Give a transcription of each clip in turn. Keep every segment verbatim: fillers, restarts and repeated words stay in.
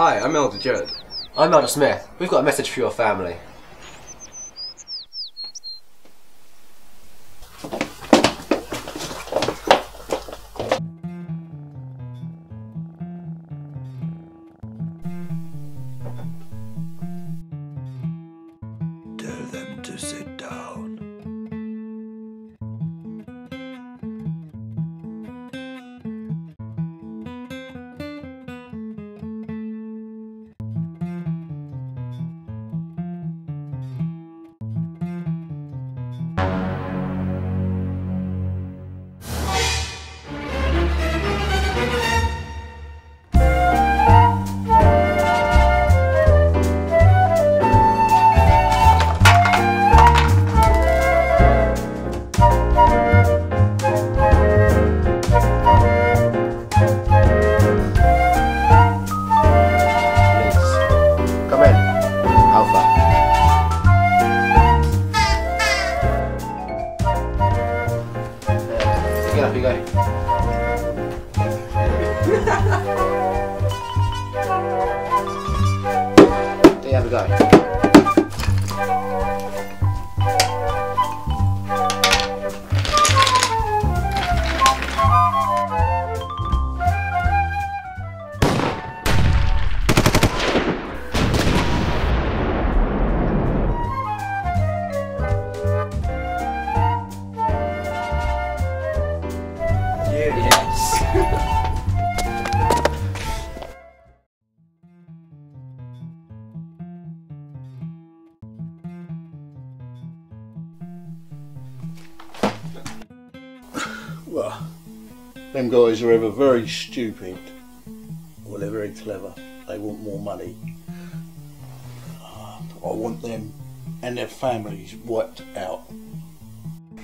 Hi, I'm Elder Judd. I'm Elder Smith. We've got a message for your family. Tell them to sit down. Up you go. Do you have a go? Yes. Well, them guys are either very stupid or they're very clever. They want more money. Uh, I want them and their families wiped out.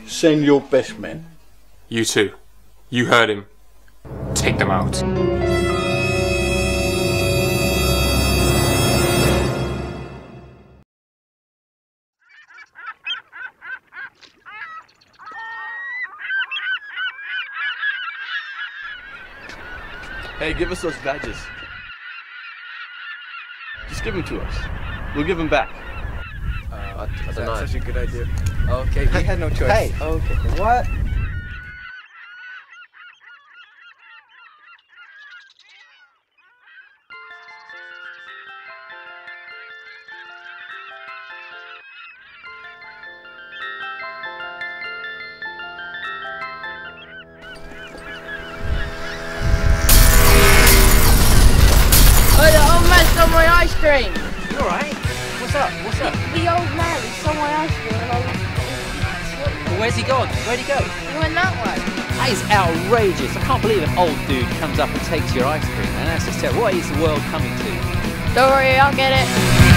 Send your best men. You too. You heard him. Take them out. Hey, give us those badges. Just give them to us. We'll give them back. Uh, that's that's such a good idea. Okay, we had no choice. Hey, okay. What? My ice cream. You alright? What's up? What's up? The old man is stole my ice cream and I was... Well, where's he gone? Where'd he go? He went that way. That is outrageous. I can't believe an old dude comes up and takes your ice cream. And that's just terrible. What is the world coming to? Don't worry, I'll get it.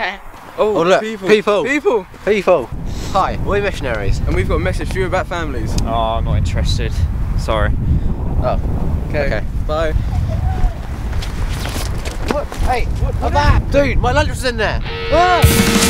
Woohoo! oh, oh, look, people. people! People! People! Hi, we're missionaries. And we've got a message for you about families. Oh, I'm not interested. Sorry. Oh, okay. okay. Bye. What? Hey, what, what a bag! Dude, my lunch was in there! Ah!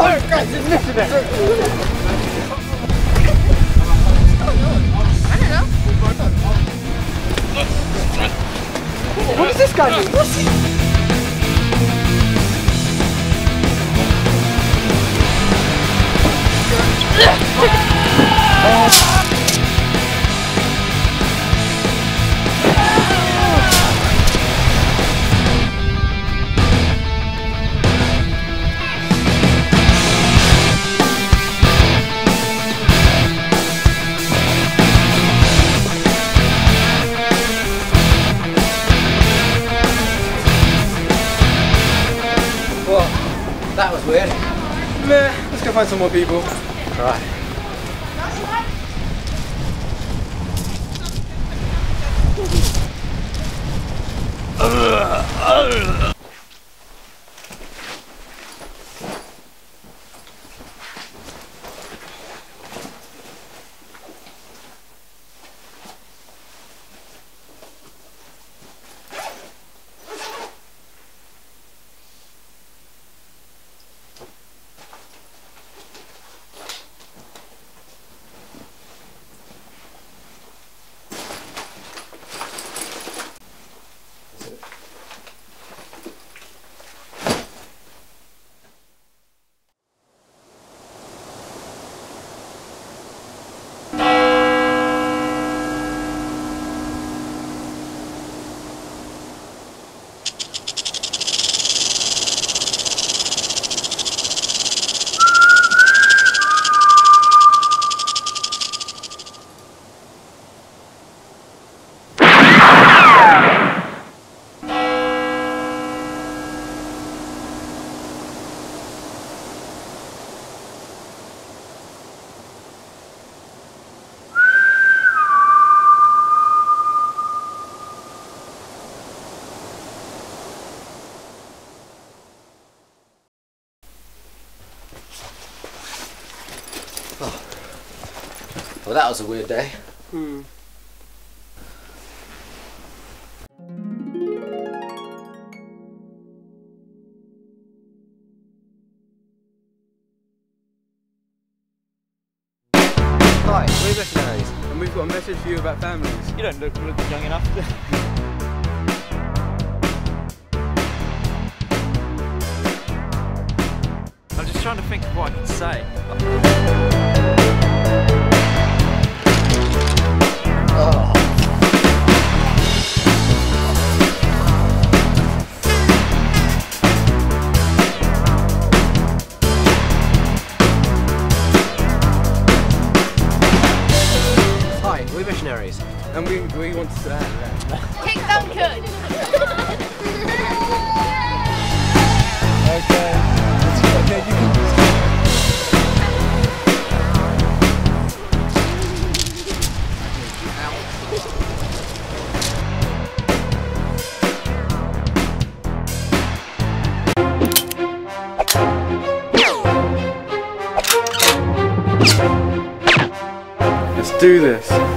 Oh, guys, just missed it. I don't know. What does this guy do? What's he? Well, that was weird. Nah, let's go find some more people. Alright. Ugh. Well, that was a weird day. Hmm. Hi, we're the Missionaries, and we've got a message for you about families. You don't look, look young enough to... I'm just trying to think of what I can say. Oh. Hi, we're missionaries, and we, we want to... Uh, Kick them good! Okay, that's good. Okay, you can do this. Do this.